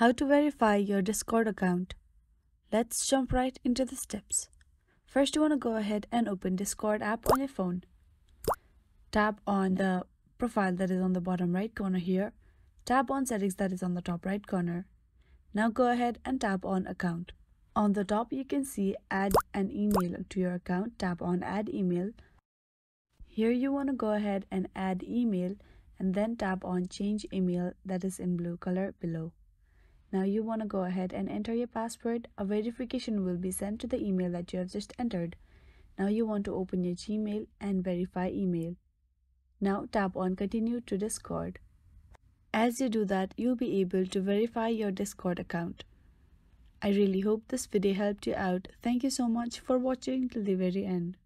How to verify your Discord account. Let's jump right into the steps. First, you want to go ahead and open Discord app on your phone. Tap on the profile that is on the bottom right corner here. Tap on settings that is on the top right corner. Now go ahead and tap on account. On the top, you can see add an email to your account. Tap on add email. Here you want to go ahead and add email and then tap on change email that is in blue color below. Now you want to go ahead and enter your password. A verification will be sent to the email that you have just entered. Now you want to open your Gmail and verify email. Now tap on continue to Discord. As you do that, you'll be able to verify your Discord account. I really hope this video helped you out. Thank you so much for watching till the very end.